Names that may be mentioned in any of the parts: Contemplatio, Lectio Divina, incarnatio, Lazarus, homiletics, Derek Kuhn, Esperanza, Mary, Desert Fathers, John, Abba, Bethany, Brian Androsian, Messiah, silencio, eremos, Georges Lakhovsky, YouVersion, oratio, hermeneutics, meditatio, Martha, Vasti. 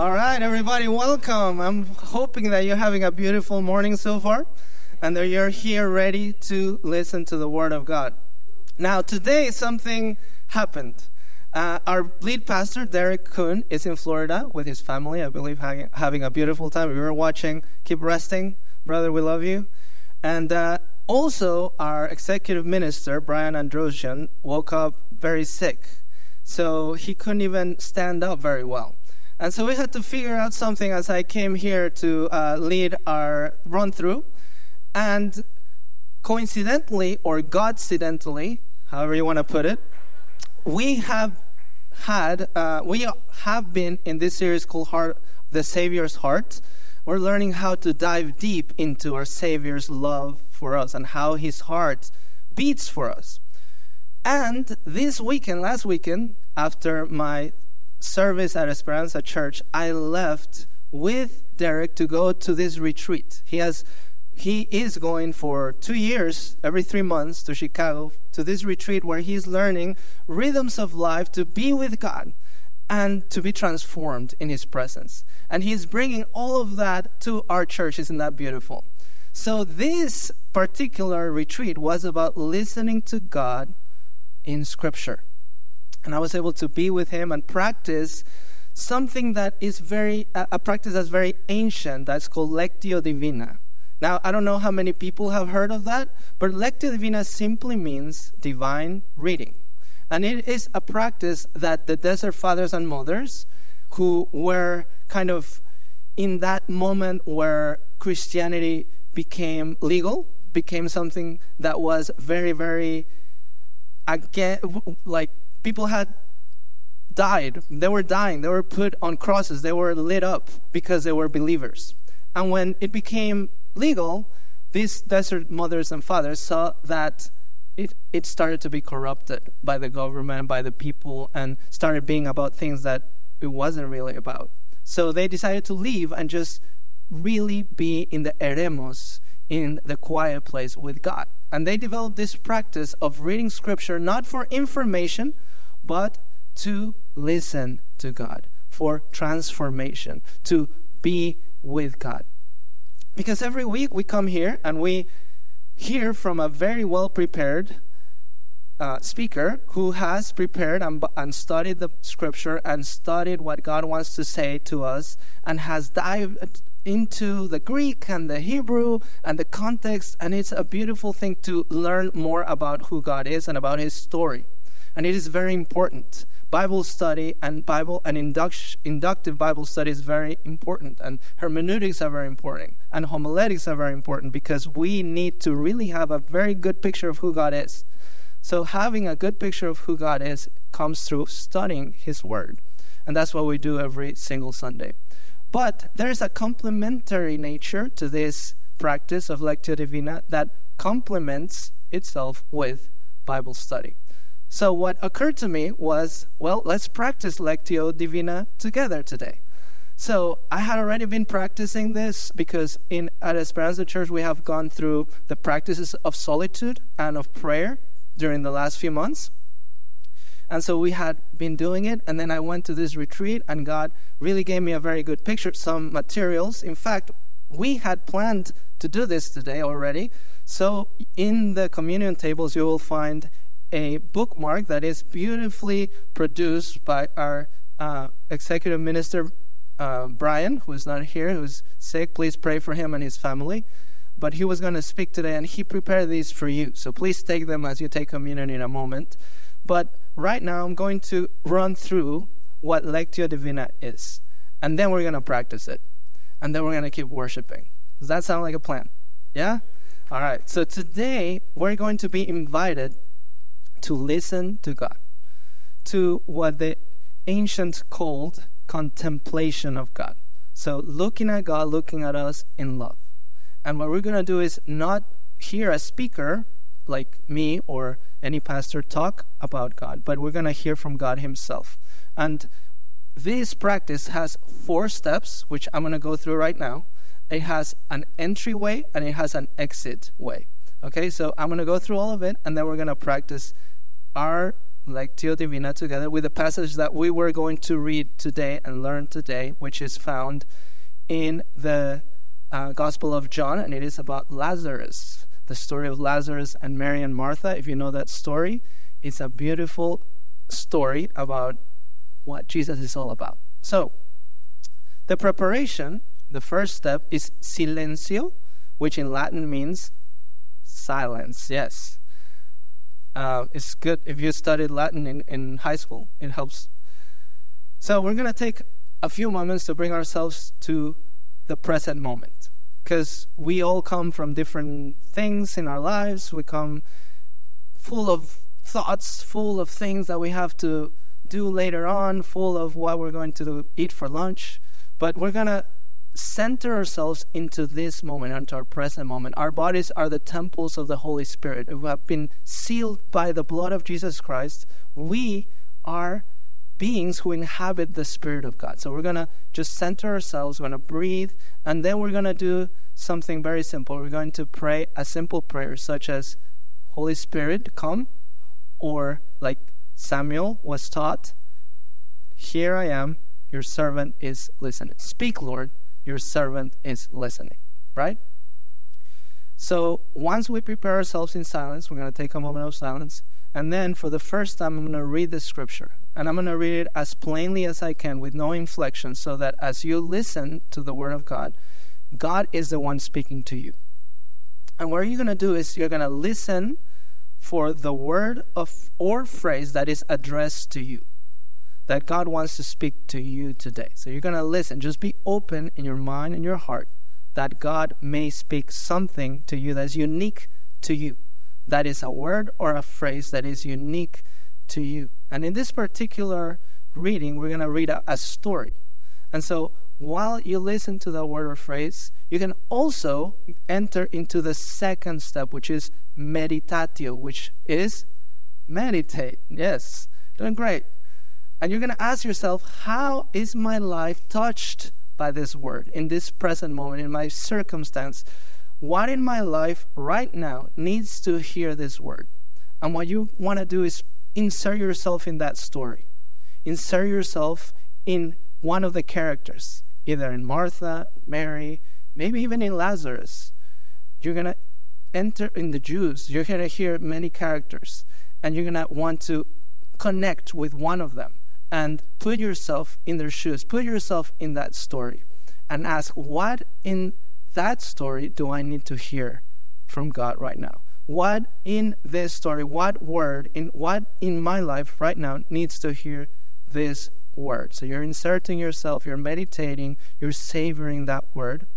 All right, everybody, welcome. I'm hoping that you're having a beautiful morning so far and that you're here ready to listen to the Word of God. Now, today something happened. Our lead pastor, Derek Kuhn, is in Florida with his family, I believe, having a beautiful time. If you were watching, keep resting. Brother, we love you. And also, our executive minister, Brian Androsian, woke up very sick. So he couldn't even stand up very well. And so we had to figure out something as I came here to lead our run-through. And coincidentally, or God-cidentally, however you want to put it, we have been in this series called The Savior's Heart. We're learning how to dive deep into our Savior's love for us and how His heart beats for us. And this weekend, last weekend, after my service at Esperanza Church, I left with Derek to go to this retreat. He is going for 2 years, every 3 months, to Chicago, to this retreat where he's learning rhythms of life to be with God and to be transformed in His presence. And he's bringing all of that to our church. Isn't that beautiful? So this particular retreat was about listening to God in Scripture. And I was able to be with him and practice something that is a practice that's very ancient, that's called Lectio Divina. Now, I don't know how many people have heard of that, but Lectio Divina simply means divine reading. And it is a practice that the Desert Fathers and Mothers, who were kind of in that moment where Christianity became legal, became something that was very, very, again, like, people had died. They were dying. They were put on crosses. They were lit up because they were believers. And when it became legal, these desert mothers and fathers saw that it started to be corrupted by the government, by the people, and started being about things that it wasn't really about. So they decided to leave and just really be in the eremos, in the quiet place with God. And they developed this practice of reading Scripture not for information, but to listen to God, for transformation, to be with God. Because every week we come here and we hear from a very well-prepared speaker who has prepared and studied the Scripture and studied what God wants to say to us and has dived into the Greek and the Hebrew and the context, and it's a beautiful thing to learn more about who God is and about His story. And it is very important. Bible study and inductive Bible study is very important, and hermeneutics are very important, and homiletics are very important, because we need to really have a very good picture of who God is. So having a good picture of who God is comes through studying His Word, and that's what we do every single Sunday. But there's a complementary nature to this practice of Lectio Divina that complements itself with Bible study. So what occurred to me was, well, let's practice Lectio Divina together today. So I had already been practicing this because at Esperanza Church we have gone through the practices of solitude and of prayer during the last few months. And so we had been doing it, and then I went to this retreat, and God really gave me a very good picture, some materials. In fact, we had planned to do this today already. So in the communion tables, you will find a bookmark that is beautifully produced by our executive minister, Brian, who is not here, who is sick. Please pray for him and his family. But he was going to speak today, and he prepared these for you. So please take them as you take communion in a moment. But right now, I'm going to run through what Lectio Divina is. And then we're going to practice it. And then we're going to keep worshiping. Does that sound like a plan? Yeah? All right. So today, we're going to be invited to listen to God, to what the ancients called contemplation of God. So looking at God, looking at us in love. And what we're going to do is not hear a speaker like me or any pastor talk about God, but we're going to hear from God Himself. And this practice has 4 steps, which I'm going to go through right now. It has an entryway and it has an exit way. Okay, so I'm going to go through all of it, and then we're going to practice our Lectio Divina together with the passage that we were going to read today and learn today, which is found in the Gospel of John, and it is about Lazarus, the story of Lazarus and Mary and Martha. If you know that story, it's a beautiful story about what Jesus is all about. So, the preparation, the first step is silencio, which in Latin means silence. Yes. It's good if you studied Latin in high school. It helps. So we're going to take a few moments to bring ourselves to the present moment, because we all come from different things in our lives. We come full of thoughts, full of things that we have to do later on, full of what we're going to eat for lunch. But we're going to center ourselves into this moment, into our present moment. Our bodies are the temples of the Holy Spirit. We have been sealed by the blood of Jesus Christ. We are beings who inhabit the Spirit of God. So we're going to just center ourselves. We're going to breathe. And then we're going to do something very simple. We're going to pray a simple prayer such as, Holy Spirit, come. Or like Samuel was taught, here I am, your servant is listening. Speak, Lord. Your servant is listening, right? So once we prepare ourselves in silence, we're going to take a moment of silence. And then for the first time, I'm going to read the scripture. And I'm going to read it as plainly as I can with no inflection, so that as you listen to the word of God, God is the one speaking to you. And what you're going to do is you're going to listen for the word of or phrase that is addressed to you, that God wants to speak to you today. So you're going to listen. Just be open in your mind and your heart that God may speak something to you that's unique to you, that is a word or a phrase that is unique to you. And in this particular reading, we're going to read a story. And so while you listen to that word or phrase, you can also enter into the second step, which is meditatio, which is meditate. Yes, doing great. And you're going to ask yourself, how is my life touched by this word in this present moment, in my circumstance? What in my life right now needs to hear this word? And what you want to do is insert yourself in that story. Insert yourself in one of the characters, either in Martha, Mary, maybe even in Lazarus. You're going to enter in the Jews. You're going to hear many characters, and you're going to want to connect with one of them. And put yourself in their shoes. Put yourself in that story and ask, what in that story do I need to hear from God right now? What in this story, what word, in what in my life right now needs to hear this word? So you're inserting yourself, you're meditating, you're savoring that word.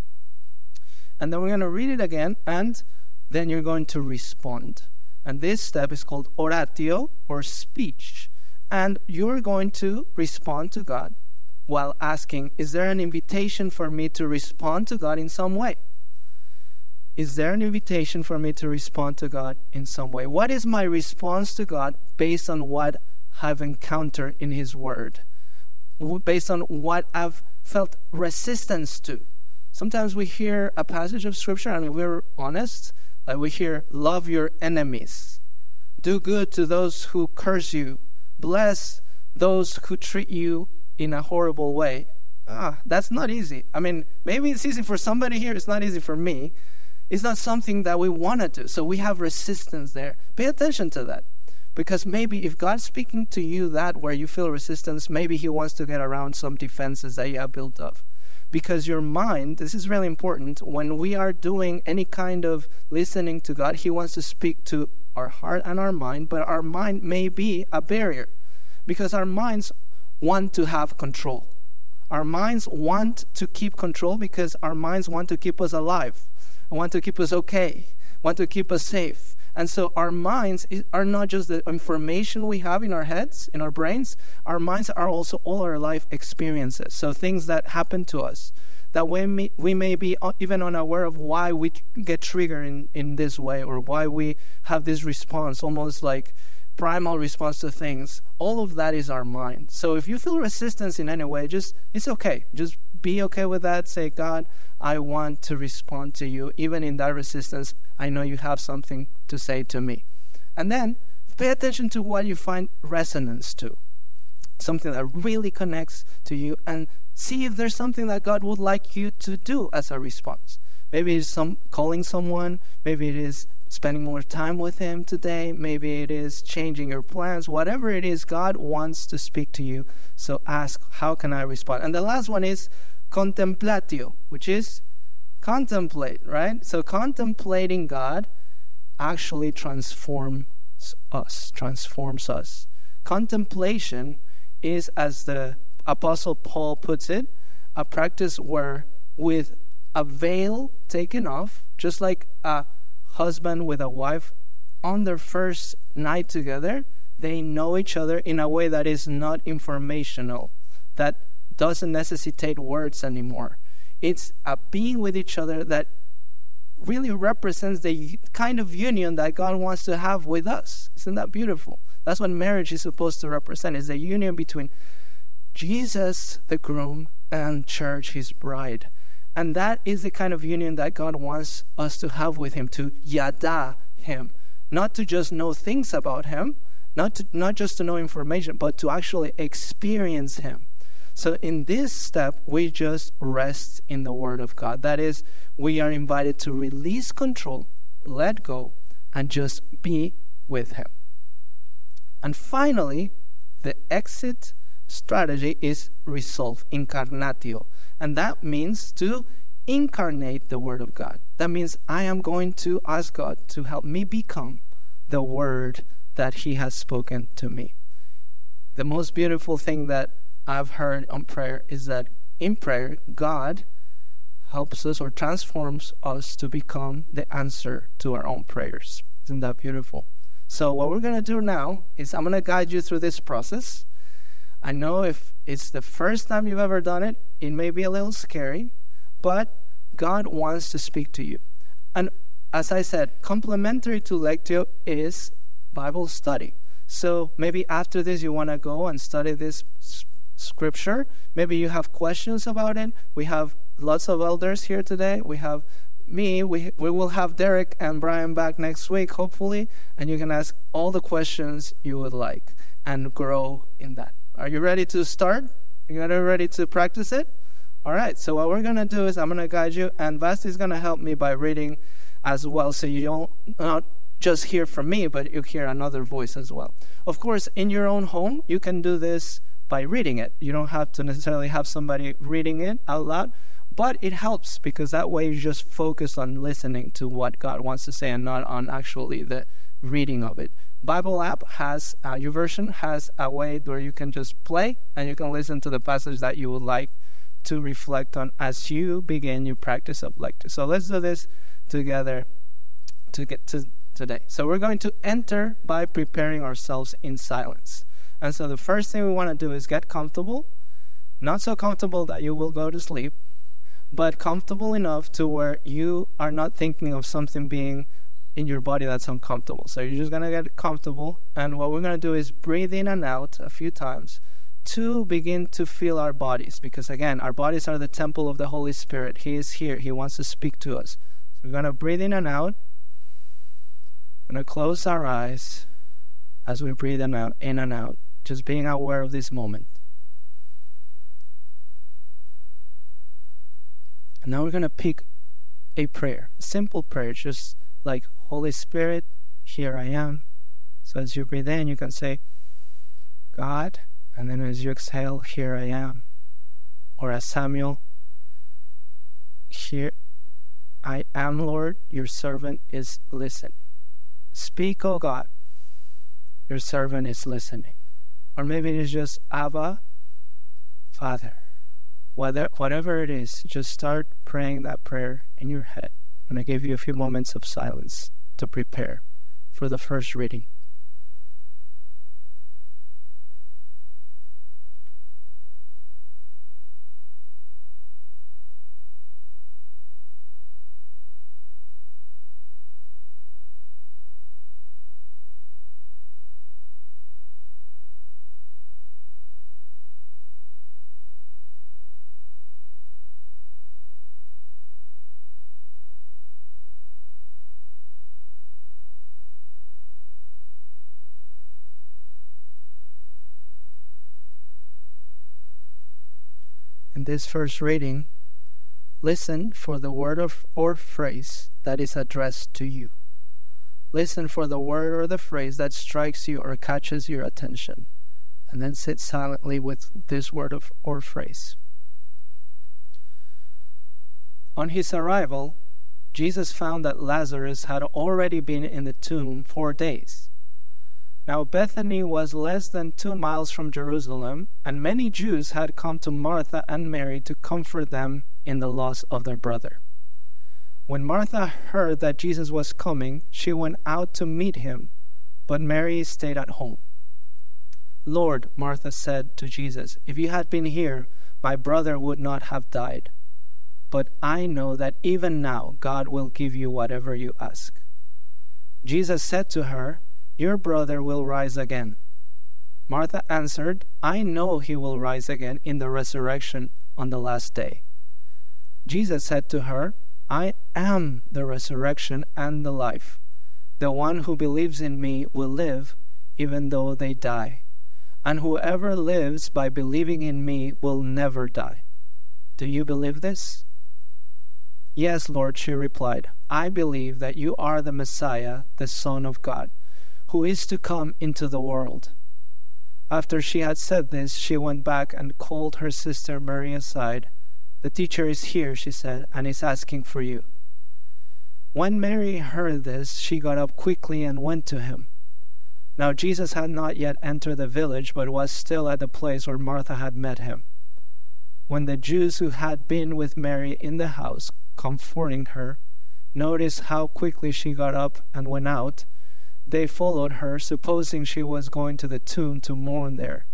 And then we're going to read it again, and then you're going to respond. And this step is called oratio, or speech. And you're going to respond to God while asking, is there an invitation for me to respond to God in some way? Is there an invitation for me to respond to God in some way? What is my response to God based on what I've encountered in His Word? Based on what I've felt resistance to? Sometimes we hear a passage of Scripture, and we're honest, like we hear, love your enemies. Do good to those who curse you. Bless those who treat you in a horrible way. That's not easy. I mean, maybe it's easy for somebody here. It's not easy for me. It's not something that we want to do. So we have resistance there. Pay attention to that. Because maybe if God's speaking to you that where you feel resistance, maybe He wants to get around some defenses that you have built up. Because your mind, this is really important, when we are doing any kind of listening to God, He wants to speak to our heart and our mind, but our mind may be a barrier because our minds want to have control. Our minds want to keep control because our minds want to keep us alive, want to keep us okay, want to keep us safe. And so our minds are not just the information we have in our heads, in our brains. Our minds are also all our life experiences, so things that happen to us, that we may be even unaware of why we get triggered in this way, or why we have this response, almost like primal response to things. All of that is our mind. So if you feel resistance in any way, it's okay. Just be okay with that. Say, God, I want to respond to you. Even in that resistance, I know you have something to say to me. And then Pay attention to what you find resonance to, something that really connects to you, and see if there's something that God would like you to do as a response. Maybe it's calling someone, maybe it is spending more time with Him today, maybe it is changing your plans, whatever it is, God wants to speak to you. So ask, how can I respond? And the last one is contemplatio, which is contemplate, right? So contemplating God actually transforms us. Contemplation is, as the Apostle Paul puts it, a practice where with a veil taken off, just like a husband with a wife on their first night together, they know each other in a way that is not informational, that doesn't necessitate words anymore. It's a being with each other that really represents the kind of union that God wants to have with us. Isn't that beautiful? That's what marriage is supposed to represent, is the union between Jesus, the groom, and church, His bride. And that is the kind of union that God wants us to have with Him, to yada Him. Not to just know things about Him, not just to know information, but to actually experience Him. So in this step, we just rest in the Word of God. That is, we are invited to release control, let go, and just be with Him. And finally, the exit strategy is resolve, incarnatio. And that means to incarnate the Word of God. That means I am going to ask God to help me become the Word that He has spoken to me. The most beautiful thing that I've heard on prayer is that in prayer, God helps us or transforms us to become the answer to our own prayers. Isn't that beautiful? So what we're going to do now is I'm going to guide you through this process. I know if it's the first time you've ever done it, it may be a little scary, but God wants to speak to you. And as I said, complementary to Lectio is Bible study. So maybe after this, you want to go and study this scripture. Maybe you have questions about it. We have lots of elders here today. We have me. We will have Derek and Brian back next week, hopefully, and you can ask all the questions you would like and grow in that. Are you ready to start? You guys are ready to practice it? All right. So what we're going to do is I'm going to guide you, and Vasti is going to help me by reading as well, so you don't not just hear from me, but you hear another voice as well. Of course, in your own home, you can do this by reading it. You don't have to necessarily have somebody reading it out loud, but it helps because that way you just focus on listening to what God wants to say and not on actually the reading of it. Bible app has, YouVersion has a way where you can just play and you can listen to the passage that you would like to reflect on as you begin your practice of lecture. So let's do this together to get to today. So we're going to enter by preparing ourselves in silence. And so the first thing we want to do is get comfortable, not so comfortable that you will go to sleep, but comfortable enough to where you are not thinking of something being in your body that's uncomfortable. So you're just going to get comfortable. And what we're going to do is breathe in and out a few times to begin to feel our bodies. Because again, our bodies are the temple of the Holy Spirit. He is here. He wants to speak to us. So we're going to breathe in and out. We're going to close our eyes as we breathe in and out. Just being aware of this moment. And now we're going to pick a prayer, a simple prayer, just like, Holy Spirit, here I am. So as you breathe in, you can say, God, and then as you exhale, here I am. Or as Samuel, here I am, Lord, your servant is listening. Speak, O God, your servant is listening. Or maybe it is just Abba, Father. Whatever it is, just start praying that prayer in your head. I'm going to give you a few moments of silence to prepare for the first reading. in this first reading, listen for the word or phrase that is addressed to you. Listen for the word or the phrase that strikes you or catches your attention, and then sit silently with this word or phrase. On his arrival, Jesus found that Lazarus had already been in the tomb 4 days. Now Bethany was less than 2 miles from Jerusalem, and many Jews had come to Martha and Mary to comfort them in the loss of their brother. When Martha heard that Jesus was coming, she went out to meet him, but Mary stayed at home. "Lord," Martha said to Jesus, "if you had been here, my brother would not have died. But I know that even now God will give you whatever you ask." Jesus said to her, "Your brother will rise again." Martha answered, "I know he will rise again in the resurrection on the last day." Jesus said to her, "I am the resurrection and the life. The one who believes in me will live, even though they die. And whoever lives by believing in me will never die. Do you believe this?" "Yes, Lord," she replied. "I believe that you are the Messiah, the Son of God, who is to come into the world." After she had said this, she went back and called her sister Mary aside. "The teacher is here," she said, "and is asking for you." When Mary heard this, she got up quickly and went to him. Now Jesus had not yet entered the village, but was still at the place where Martha had met him. When the Jews who had been with Mary in the house, comforting her, noticed how quickly she got up and went out, they followed her, supposing she was going to the tomb to mourn there.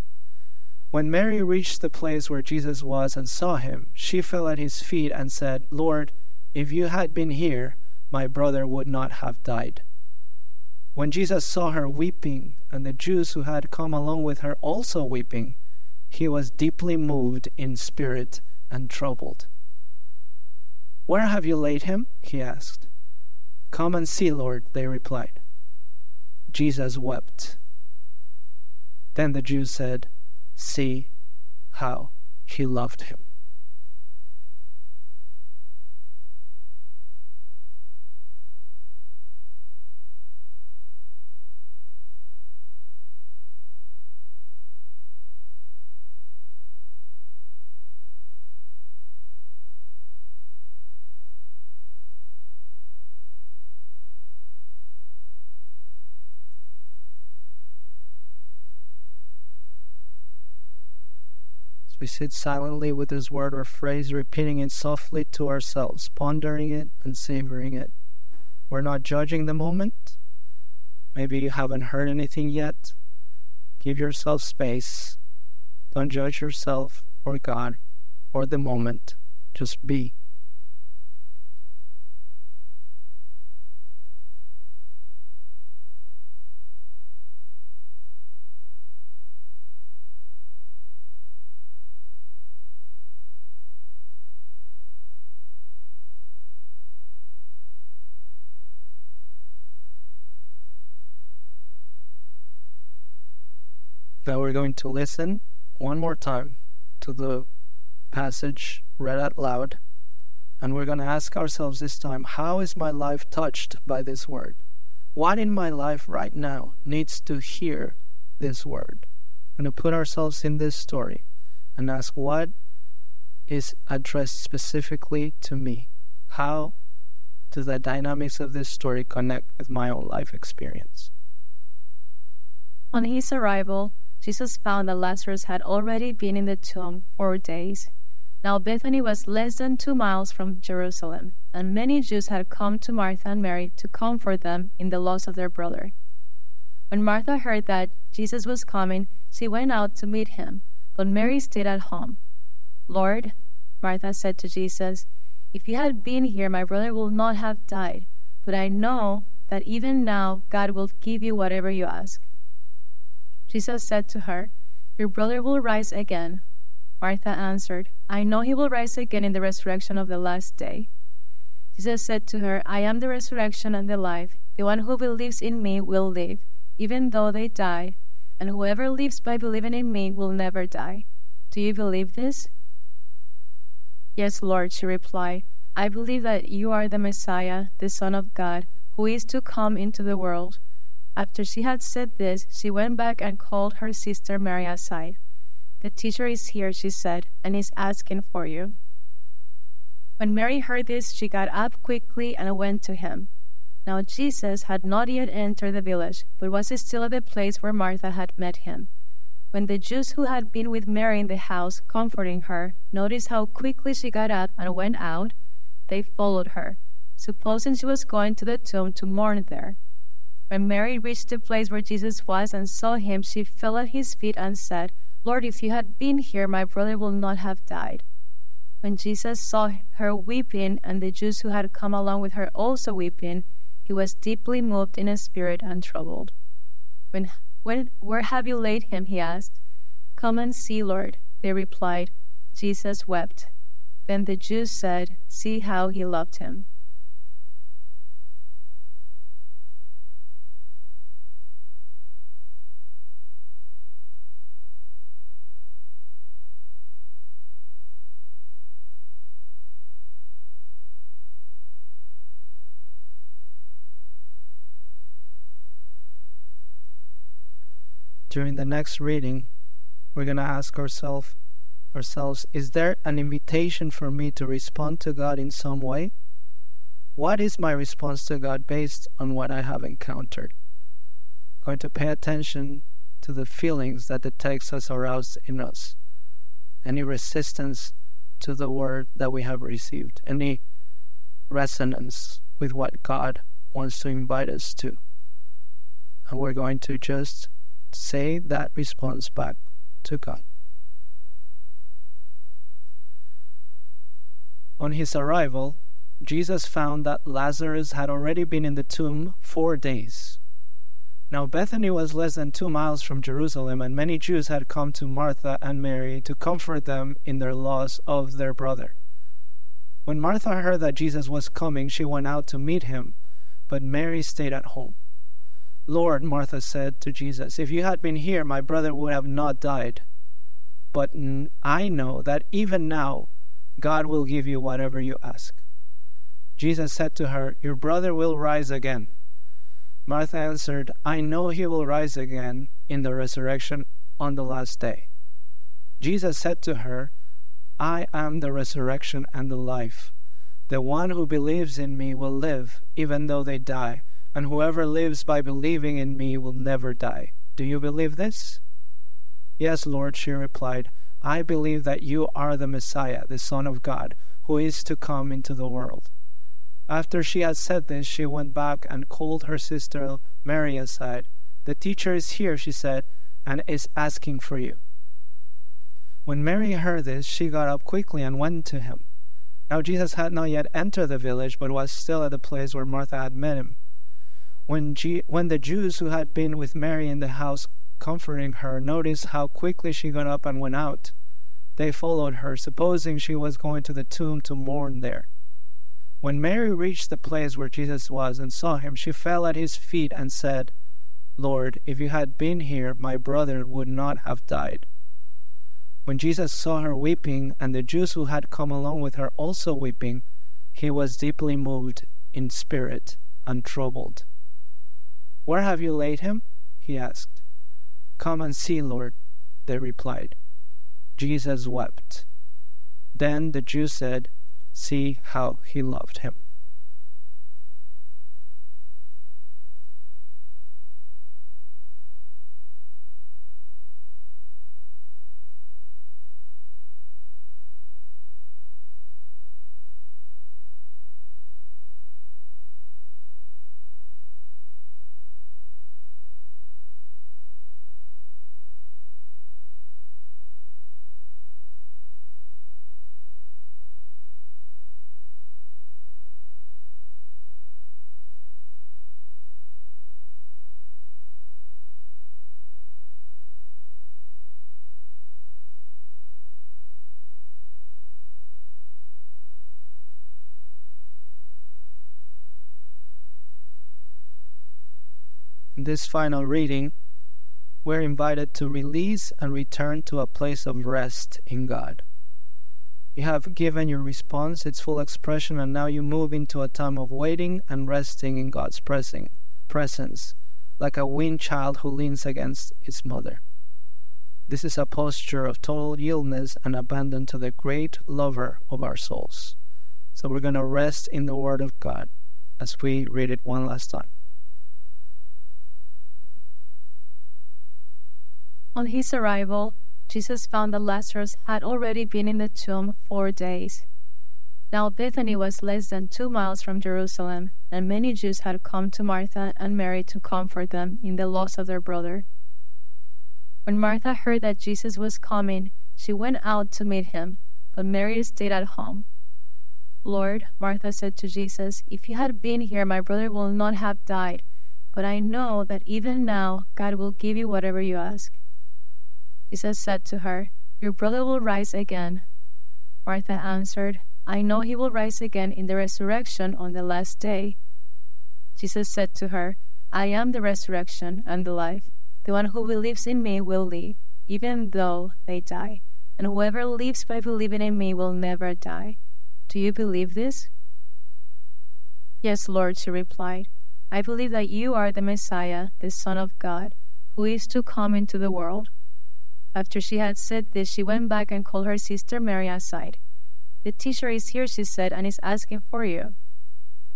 When Mary reached the place where Jesus was and saw him, she fell at his feet and said, "Lord, if you had been here, my brother would not have died." When Jesus saw her weeping, and the Jews who had come along with her also weeping, he was deeply moved in spirit and troubled. "Where have you laid him?" he asked. "Come and see, Lord," they replied. Jesus wept. Then the Jews said, "See how he loved him." We sit silently with this word or phrase, repeating it softly to ourselves, pondering it and savoring it. We're not judging the moment. Maybe you haven't heard anything yet. Give yourself space. Don't judge yourself or God or the moment. Just be. Now we're going to listen one more time to the passage read out loud, and we're going to ask ourselves this time, how is my life touched by this word? What in my life right now needs to hear this word? We're going to put ourselves in this story and ask, what is addressed specifically to me? How do the dynamics of this story connect with my own life experience? On his arrival, Jesus found that Lazarus had already been in the tomb 4 days. Now Bethany was less than 2 miles from Jerusalem, and many Jews had come to Martha and Mary to comfort them in the loss of their brother. When Martha heard that Jesus was coming, she went out to meet him, but Mary stayed at home. "Lord," Martha said to Jesus, "if you had been here, my brother would not have died, but I know that even now God will give you whatever you ask." Jesus said to her, "Your brother will rise again." Martha answered, "I know he will rise again in the resurrection of the last day." Jesus said to her, "I am the resurrection and the life. The one who believes in me will live, even though they die. And whoever lives by believing in me will never die. Do you believe this?" "Yes, Lord," she replied. "I believe that you are the Messiah, the Son of God, who is to come into the world." After she had said this, she went back and called her sister Mary aside. "The teacher is here," she said, "and is asking for you." When Mary heard this, she got up quickly and went to him. Now Jesus had not yet entered the village, but was still at the place where Martha had met him. When the Jews who had been with Mary in the house, comforting her, noticed how quickly she got up and went out, they followed her, supposing she was going to the tomb to mourn there. When Mary reached the place where Jesus was and saw him, she fell at his feet and said, "Lord, if you had been here, my brother would not have died." When Jesus saw her weeping and the Jews who had come along with her also weeping, he was deeply moved in spirit and troubled. "Where have you laid him?" he asked. "Come and see, Lord," they replied. Jesus wept. Then the Jews said, "See how he loved him." During the next reading, we're going to ask ourselves, is there an invitation for me to respond to God in some way? What is my response to God based on what I have encountered? I'm going to pay attention to the feelings that the text has aroused in us. Any resistance to the word that we have received. Any resonance with what God wants to invite us to. And we're going to just say that response back to God. On his arrival, Jesus found that Lazarus had already been in the tomb 4 days. Now Bethany was less than 2 miles from Jerusalem, and many Jews had come to Martha and Mary to comfort them in their loss of their brother. When Martha heard that Jesus was coming, she went out to meet him, but Mary stayed at home. "Lord," Martha said to Jesus, "if you had been here, my brother would have not died. But I know that even now, God will give you whatever you ask." Jesus said to her, "Your brother will rise again." Martha answered, "I know he will rise again in the resurrection on the last day." Jesus said to her, "I am the resurrection and the life. The one who believes in me will live, even though they die. And whoever lives by believing in me will never die. Do you believe this?" "Yes, Lord," she replied. "I believe that you are the Messiah, the Son of God, who is to come into the world." After she had said this, she went back and called her sister Mary aside. "The teacher is here," she said, "and is asking for you." When Mary heard this, she got up quickly and went to him. Now Jesus had not yet entered the village, but was still at the place where Martha had met him. When the Jews who had been with Mary in the house comforting her noticed how quickly she got up and went out, they followed her, supposing she was going to the tomb to mourn there. When Mary reached the place where Jesus was and saw him, she fell at his feet and said, "Lord, if you had been here, my brother would not have died." When Jesus saw her weeping and the Jews who had come along with her also weeping, he was deeply moved in spirit and troubled. "Where have you laid him?" he asked. "Come and see, Lord," they replied. Jesus wept. Then the Jews said, "See how he loved him." In this final reading, we're invited to release and return to a place of rest in God. You have given your response its full expression, and now you move into a time of waiting and resting in God's presence, like a weaned child who leans against its mother. This is a posture of total yieldness and abandon to the great lover of our souls. So we're going to rest in the Word of God as we read it one last time. On his arrival, Jesus found that Lazarus had already been in the tomb 4 days. Now Bethany was less than 2 miles from Jerusalem, and many Jews had come to Martha and Mary to comfort them in the loss of their brother. When Martha heard that Jesus was coming, she went out to meet him, but Mary stayed at home. "Lord," Martha said to Jesus, "if you had been here, my brother would not have died, but I know that even now God will give you whatever you ask." Jesus said to her, "Your brother will rise again." Martha answered, "I know he will rise again in the resurrection on the last day." Jesus said to her, "I am the resurrection and the life. The one who believes in me will live, even though they die. And whoever lives by believing in me will never die. Do you believe this?" "Yes, Lord," she replied. "I believe that you are the Messiah, the Son of God, who is to come into the world." After she had said this, she went back and called her sister Mary aside. "The teacher is here," she said, "and is asking for you."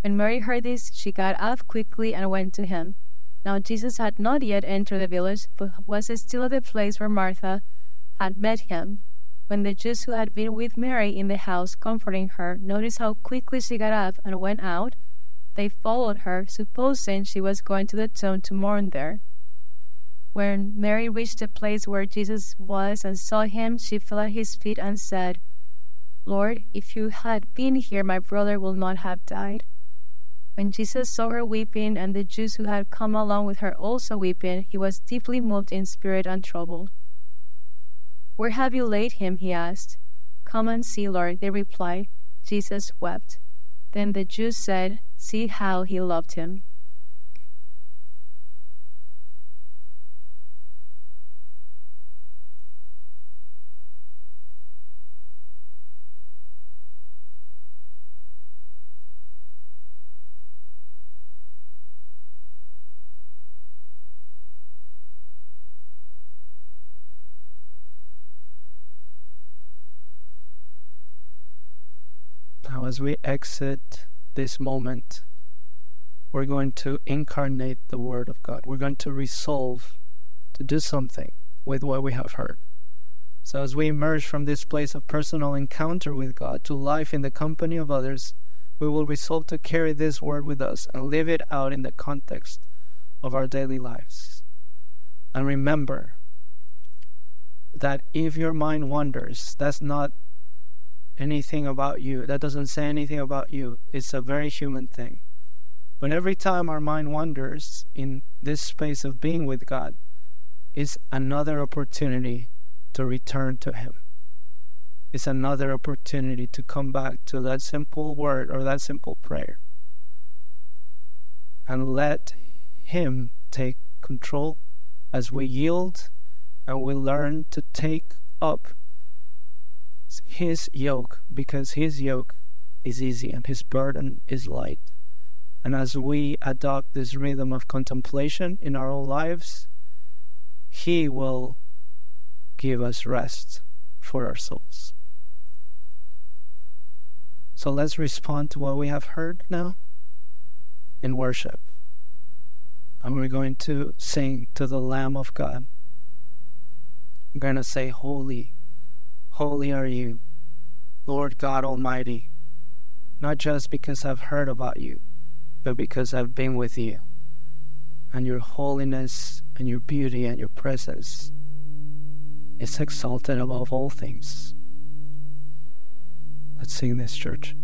When Mary heard this, she got up quickly and went to him. Now Jesus had not yet entered the village, but was still at the place where Martha had met him. When the Jews who had been with Mary in the house, comforting her, noticed how quickly she got up and went out, they followed her, supposing she was going to the tomb to mourn there. When Mary reached the place where Jesus was and saw him, she fell at his feet and said, "Lord, if you had been here, my brother would not have died." When Jesus saw her weeping and the Jews who had come along with her also weeping, he was deeply moved in spirit and troubled. "Where have you laid him?" he asked. "Come and see, Lord," they replied. Jesus wept. Then the Jews said, "See how he loved him." As we exit this moment, we're going to incarnate the Word of God. We're going to resolve to do something with what we have heard. So as we emerge from this place of personal encounter with God to life in the company of others, we will resolve to carry this Word with us and live it out in the context of our daily lives. And remember that if your mind wanders, that's not anything about you. That doesn't say anything about you. It's a very human thing. But every time our mind wanders in this space of being with God, it's another opportunity to return to Him. It's another opportunity to come back to that simple word or that simple prayer and let Him take control as we yield and we learn to take up His yoke, because His yoke is easy and His burden is light. And as we adopt this rhythm of contemplation in our own lives, He will give us rest for our souls. So let's respond to what we have heard now in worship. And we're going to sing to the Lamb of God. I'm going to say, "Holy, holy are you, Lord God Almighty," not just because I've heard about you, but because I've been with you, and your holiness and your beauty and your presence is exalted above all things. Let's sing this, church.